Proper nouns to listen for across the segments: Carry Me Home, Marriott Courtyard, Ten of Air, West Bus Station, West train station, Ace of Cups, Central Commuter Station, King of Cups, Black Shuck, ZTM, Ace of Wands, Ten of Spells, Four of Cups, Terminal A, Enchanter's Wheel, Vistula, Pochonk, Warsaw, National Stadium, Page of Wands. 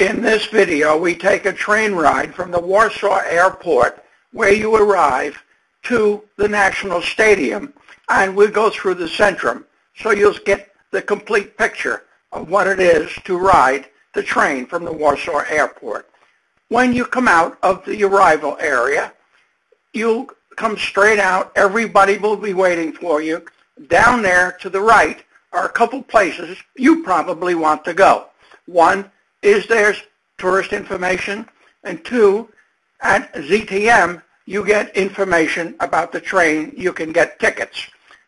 In this video, we take a train ride from the Warsaw airport, where you arrive, to the National Stadium, and we go through the Centrum, so you'll get the complete picture of what it is to ride the train from the Warsaw airport. When you come out of the arrival area, you'll come straight out. Everybody will be waiting for you. Down there to the right are a couple places you probably want to go. One is there's tourist information, and two, at ZTM you get information about the train. You can get tickets.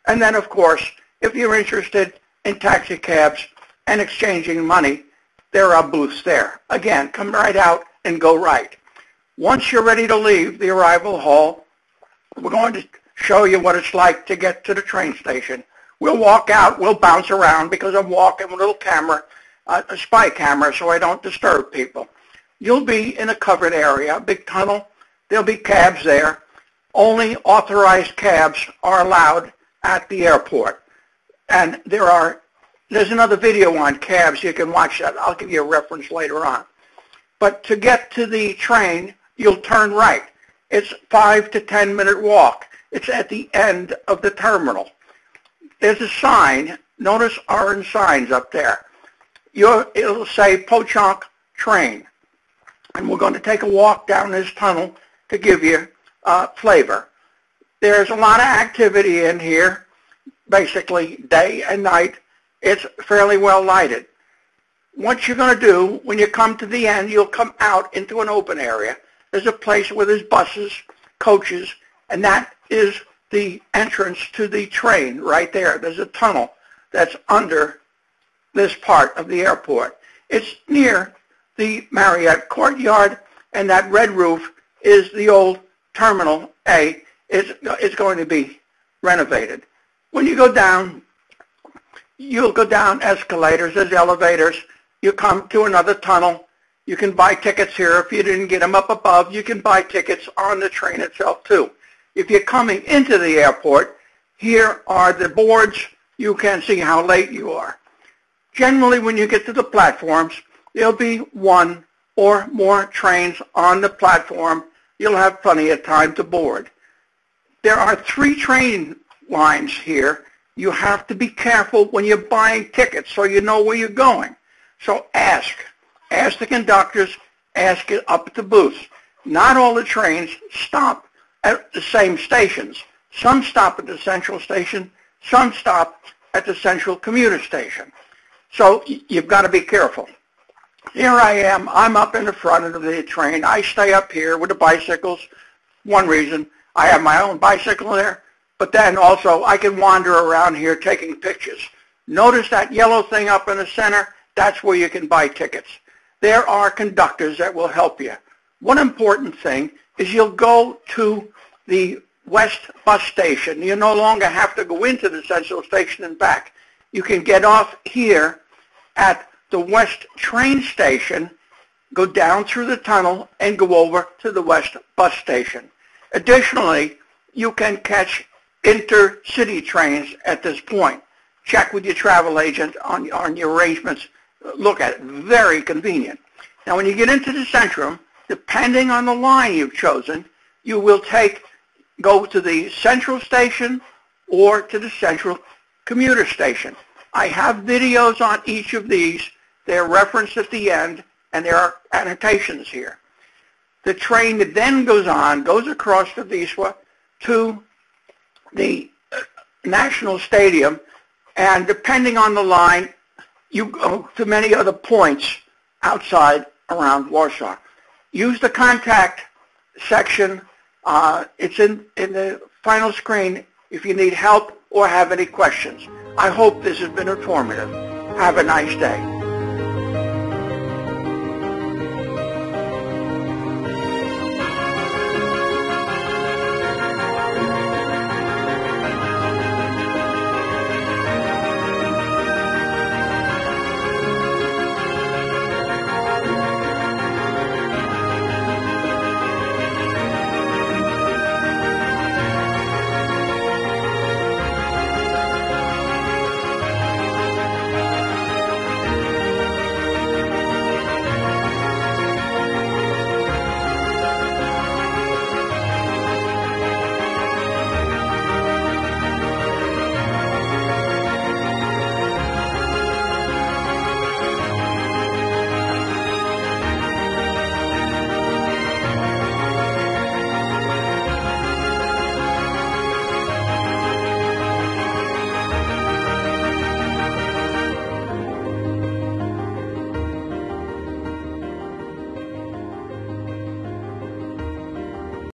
And then, of course, if you're interested in taxi cabs and exchanging money, there are booths there. Again, come right out and go right. Once you're ready to leave the arrival hall, we're going to show you what it's like to get to the train station. We'll walk out, we'll bounce around, because I'm walking with a little camera, a spy camera, so I don't disturb people. You'll be in a covered area, a big tunnel. There'll be cabs there. Only authorized cabs are allowed at the airport. And there's another video on cabs. You can watch that. I'll give you a reference later on. But to get to the train, you'll turn right. It's 5 to 10 minute walk. It's at the end of the terminal. There's a sign. Notice orange signs up there. It'll say Pochonk train, and we're going to take a walk down this tunnel to give you flavor. There's a lot of activity in here, basically day and night. It's fairly well lighted. What you're going to do when you come to the end, you'll come out into an open area. There's a place where there's buses, coaches, and that is the entrance to the train right there. There's a tunnel that's under this part of the airport. It's near the Marriott Courtyard, and that red roof is the old Terminal A. It's going to be renovated. When you go down, you'll go down escalators, there's elevators. You come to another tunnel. You can buy tickets here. If you didn't get them up above, you can buy tickets on the train itself too. If you're coming into the airport, here are the boards. You can see how late you are. Generally, when you get to the platforms, there'll be one or more trains on the platform. You'll have plenty of time to board. There are 3 train lines here. You have to be careful when you're buying tickets so you know where you're going. So ask. Ask the conductors. Ask it up at the booths. Not all the trains stop at the same stations. Some stop at the Central Station. Some stop at the Central Commuter Station. So you've got to be careful. Here I am. I'm up in the front of the train. I stay up here with the bicycles. One reason, I have my own bicycle there, but then also I can wander around here taking pictures. Notice that yellow thing up in the center? That's where you can buy tickets. There are conductors that will help you. One important thing is you'll go to the West Bus Station. You no longer have to go into the Central Station and back. You can get off here at the West train station, go down through the tunnel, and go over to the West Bus Station. Additionally, you can catch intercity trains at this point. Check with your travel agent on your arrangements. Look at it. Very convenient. Now, when you get into the Centrum, depending on the line you've chosen, you will go to the Central Station or to the Central Commuter Station. I have videos on each of these. They're referenced at the end, and there are annotations here. The train then goes across the Vistula to the National Stadium, and depending on the line, you go to many other points outside around Warsaw. Use the contact section. It's in the final screen if you need help or have any questions. I hope this has been informative. Have a nice day.